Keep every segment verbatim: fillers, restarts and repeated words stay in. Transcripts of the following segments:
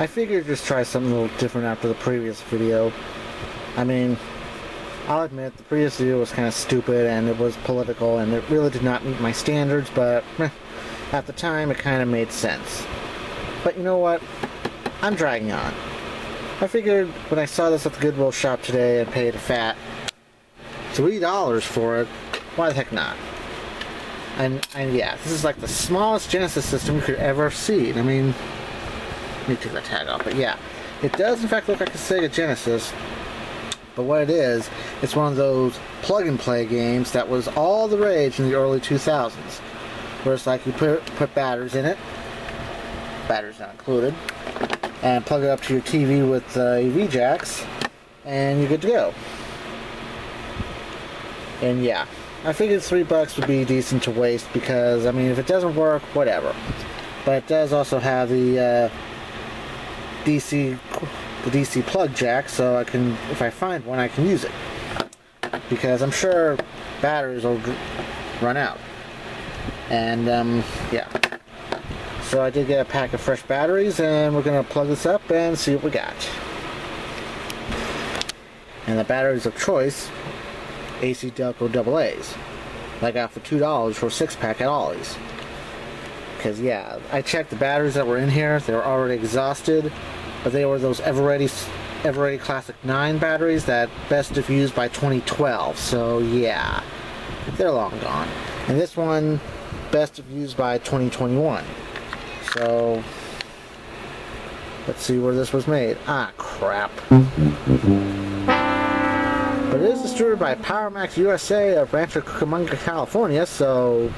I figured just try something a little different after the previous video. I mean, I'll admit the previous video was kind of stupid and it was political and it really did not meet my standards, but meh, at the time it kind of made sense. But you know what? I'm dragging on. I figured when I saw this at the Goodwill shop today and paid a fat three dollars for it, why the heck not? And, and yeah, this is like the smallest Genesis system you could ever have seen. I mean, let me take that tag off, but yeah. It does in fact look like a Sega Genesis, but what it is, it's one of those plug-and-play games that was all the rage in the early two thousands, where it's like you put, put batteries in it, batteries not included, and plug it up to your T V with uh, E V jacks, and you're good to go. And yeah, I figured three bucks would be decent to waste because, I mean, if it doesn't work, whatever. But it does also have the uh, D C, the D C plug jack, so I can, if I find one, I can use it. Because I'm sure batteries will run out. And um, yeah. So I did get a pack of fresh batteries, and we're going to plug this up and see what we got. And the batteries of choice, A C Delco double A's. I got for two dollars for a six-pack at Ollie's. Because, yeah, I checked the batteries that were in here. They were already exhausted, but they were those Ever Ready, Ever Ready Classic nine batteries that best if used by twenty twelve. So, yeah, they're long gone. And this one, best if used by twenty twenty-one. So, let's see where this was made. Ah, crap. But it is distributed by Powermax U S A of Rancho Cucamonga, California, so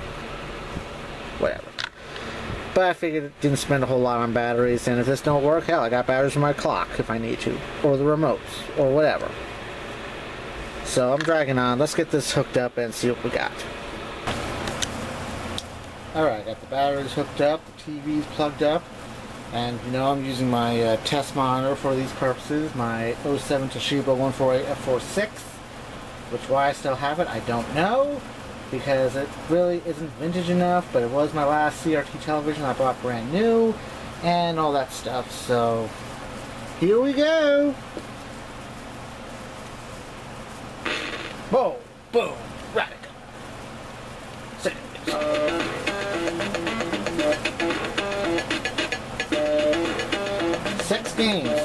whatever. But I figured it didn't spend a whole lot on batteries, and if this don't work, hell, I got batteries in my clock if I need to, or the remotes, or whatever. So I'm dragging on. Let's get this hooked up and see what we got. Alright, got the batteries hooked up, the T V's plugged up, and you know I'm using my uh, test monitor for these purposes, my oh seven Toshiba one four A F forty-six, which why I still have it, I don't know, because it really isn't vintage enough, but it was my last C R T television I bought brand new, and all that stuff, so here we go! Whoa, boom, Radica. Sick. Uh, Six games.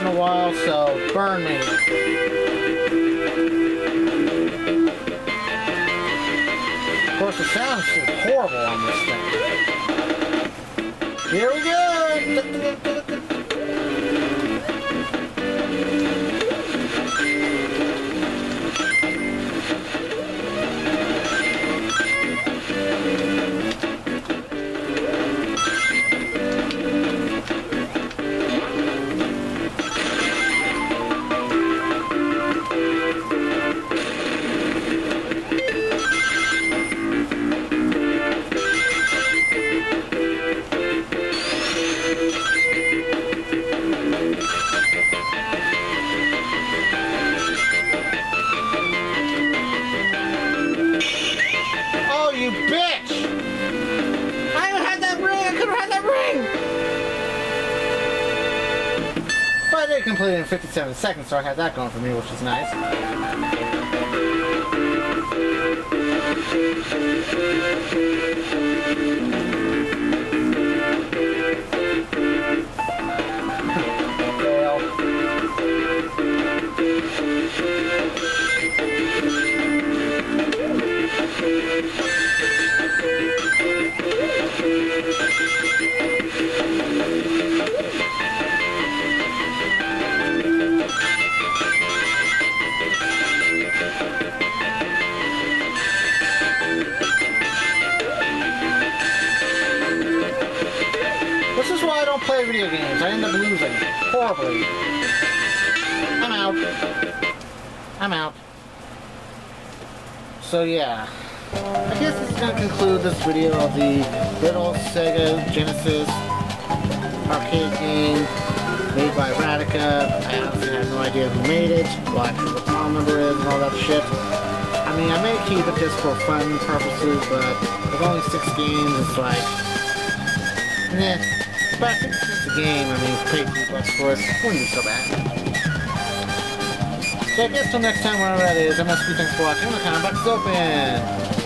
In a while, so burn me. Of course, the sound is horrible on this thing. Here we completed in fifty-seven seconds, so I had that going for me, which is nice. don't play video games. I end up losing. Horribly. I'm out. I'm out. So yeah. I guess this is going to conclude this video of the little Sega Genesis arcade game made by Radica. I honestly have no idea who made it, what the file number is, and all that shit. I mean, I may keep it just for fun purposes, but with only six games, it's like, meh. But I think it's just a game. I mean, it's paid two bucks for it. It wouldn't be so bad. So I guess till next time, whenever that is, I must be thanks for watching. The comment box is open.